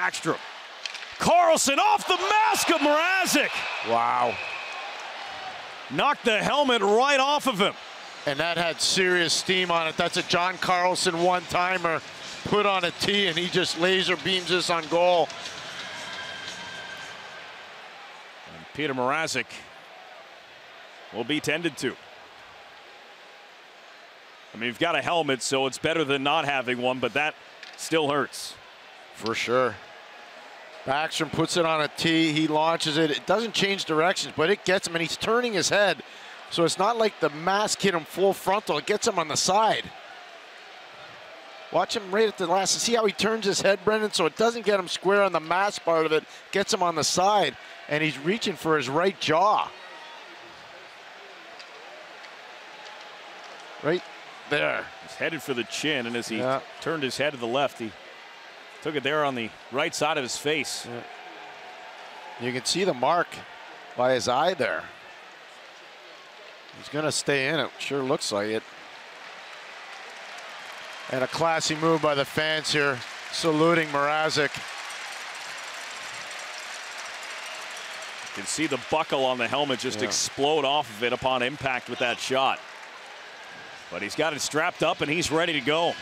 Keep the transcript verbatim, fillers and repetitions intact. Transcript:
Backstrom. Carlson off the mask of Mrazek. Wow. Knocked the helmet right off of him. And that had serious steam on it. That's a John Carlson one-timer put on a tee, and he just laser beams this on goal. And Petr Mrazek will be tended to. I mean, you've got a helmet, so it's better than not having one, but that still hurts. For sure. Backstrom puts it on a tee. He launches it. It doesn't change directions, but it gets him, and he's turning his head. So it's not like the mask hit him full frontal. It gets him on the side. Watch him right at the last. See how he turns his head, Brendan? So it doesn't get him square on the mask part of it. Gets him on the side, and he's reaching for his right jaw. Right there. He's headed for the chin, and as he yeah. turned his head to the left, he took it there on the right side of his face. Yeah. You can see the mark by his eye there. He's going to stay in it. Sure looks like it. And a classy move by the fans here, saluting Mrazek. You can see the buckle on the helmet just yeah. explode off of it upon impact with that shot. But he's got it strapped up, and he's ready to go.